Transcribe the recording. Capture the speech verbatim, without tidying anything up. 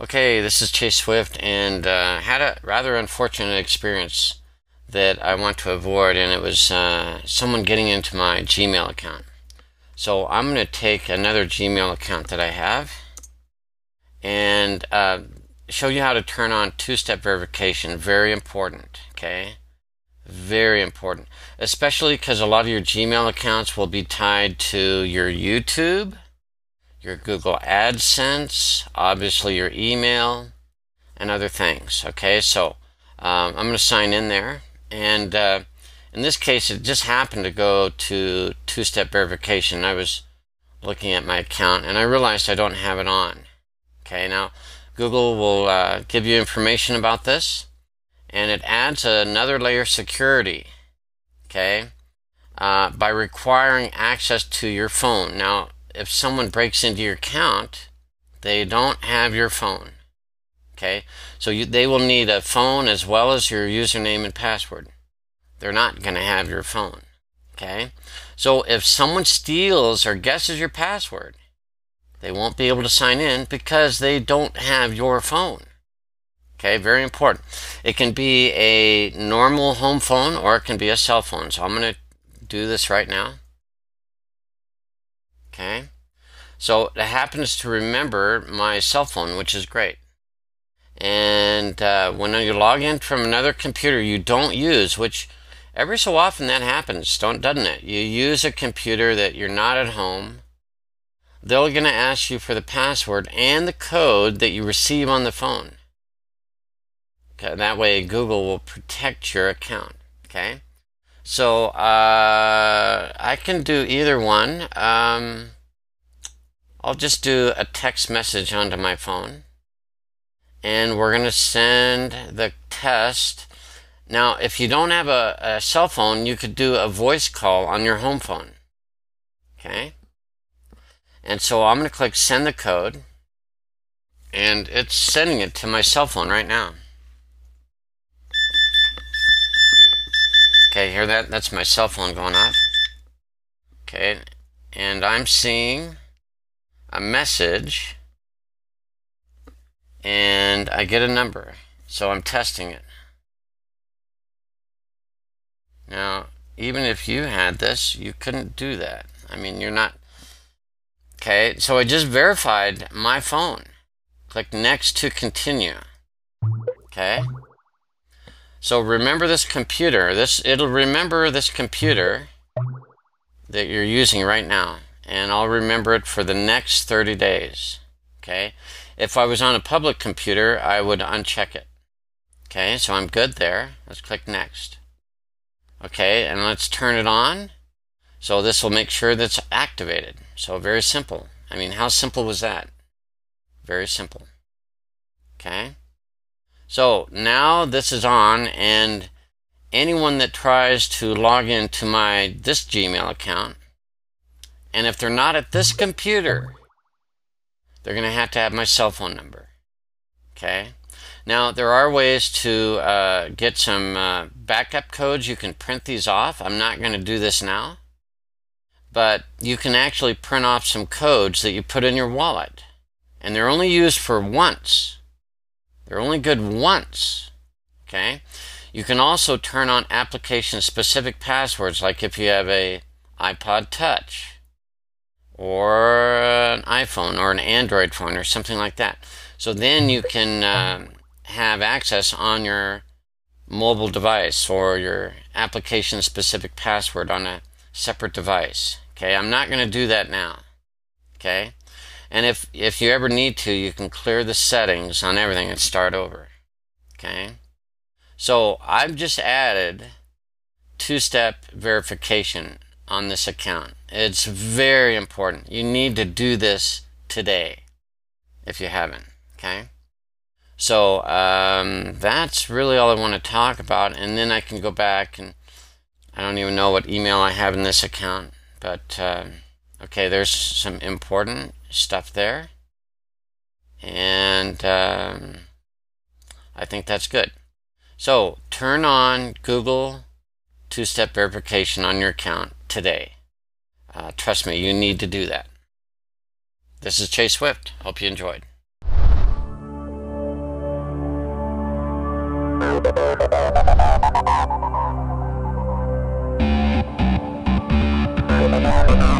Okay, this is Chase Swift, and uh, had a rather unfortunate experience that I want to avoid, and it was uh, someone getting into my Gmail account. So I'm going to take another Gmail account that I have and uh, show you how to turn on two-step verification. Very important, okay? Very important, especially because a lot of your Gmail accounts will be tied to your YouTube, your Google AdSense, obviously your email, and other things. Okay, so um, I'm going to sign in there, and uh, in this case it just happened to go to two-step verification. I was looking at my account and I realized I don't have it on. Okay, now Google will uh, give you information about this, and it adds another layer of security, okay, uh, by requiring access to your phone. Now, if someone breaks into your account, they don't have your phone, okay? So you, they will need a phone as well as your username and password. They're not going to have your phone, okay? So if someone steals or guesses your password, they won't be able to sign in because they don't have your phone, okay? Very important. It can be a normal home phone or it can be a cell phone. So I'm going to do this right now. Okay, so it happens to remember my cell phone, which is great. And uh, when you log in from another computer you don't use, which every so often that happens, don't, doesn't it? You use a computer that you're not at home, they're going to ask you for the password and the code that you receive on the phone. Okay, that way Google will protect your account, okay? So uh, I can do either one. Um, I'll just do a text message onto my phone, and we're going to send the test. Now, if you don't have a, a cell phone, you could do a voice call on your home phone. Okay, and so I'm going to click send the code, and it's sending it to my cell phone right now. Okay, hear that? That's my cell phone going off. Okay, and I'm seeing a message, and I get a number, so I'm testing it. Now, even if you had this, you couldn't do that. I mean, you're not... Okay, so I just verified my phone. Click next to continue. Okay. So remember this computer, this it'll remember this computer that you're using right now, and I'll remember it for the next thirty days, okay? If I was on a public computer, I would uncheck it. Okay, so I'm good there. Let's click next. Okay, and let's turn it on. So this will make sure that's activated. So very simple. I mean, how simple was that? Very simple. Okay? So now this is on, and anyone that tries to log into my this Gmail account, and if they're not at this computer, they're going to have to have my cell phone number. Okay. Now there are ways to uh, get some uh, backup codes. You can print these off. I'm not going to do this now, but you can actually print off some codes that you put in your wallet, and they're only used for once. They're only good once, okay? You can also turn on application-specific passwords, like if you have a iPod Touch or an iPhone or an Android phone or something like that. So then you can um, have access on your mobile device or your application-specific password on a separate device, okay? I'm not going to do that now, okay? And if, if you ever need to, you can clear the settings on everything and start over, okay? So I've just added two-step verification on this account. It's very important. You need to do this today if you haven't, okay? So um, that's really all I want to talk about, and then I can go back, and I don't even know what email I have in this account, but uh, okay, there's some important stuff there, and um, I think that's good. So turn on Google two-step verification on your account today. Uh, trust me, you need to do that. This is Chase Swift. Hope you enjoyed. We'll be right back.